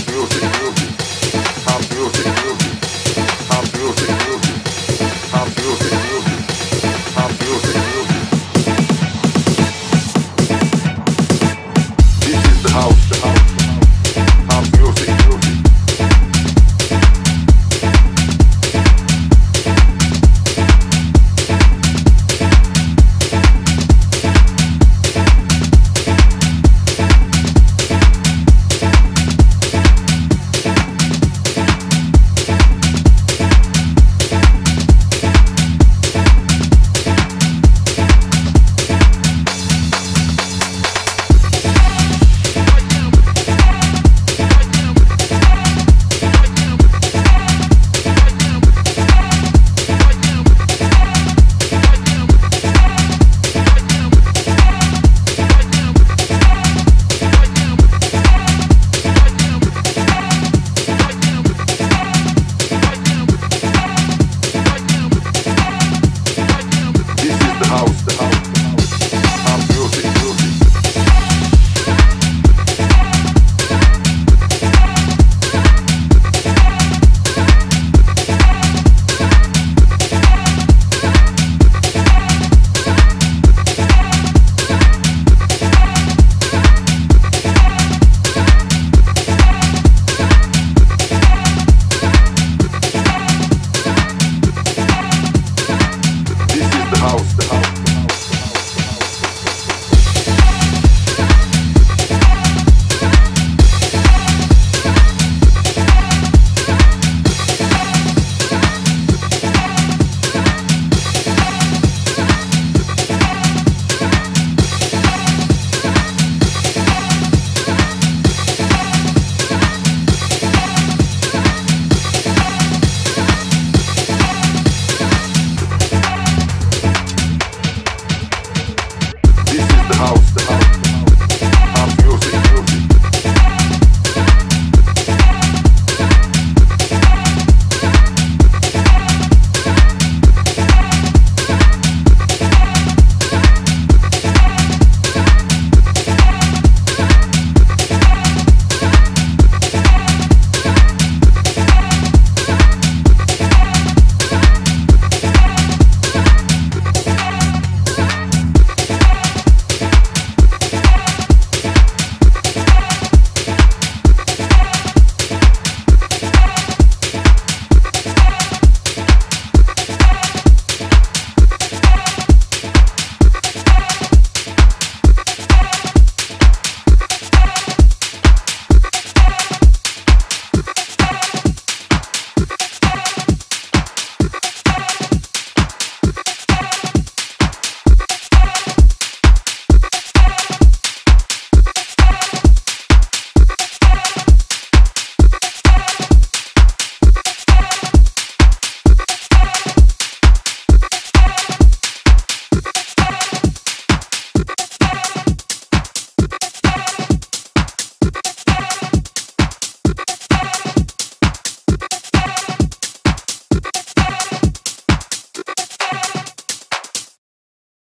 I'm building.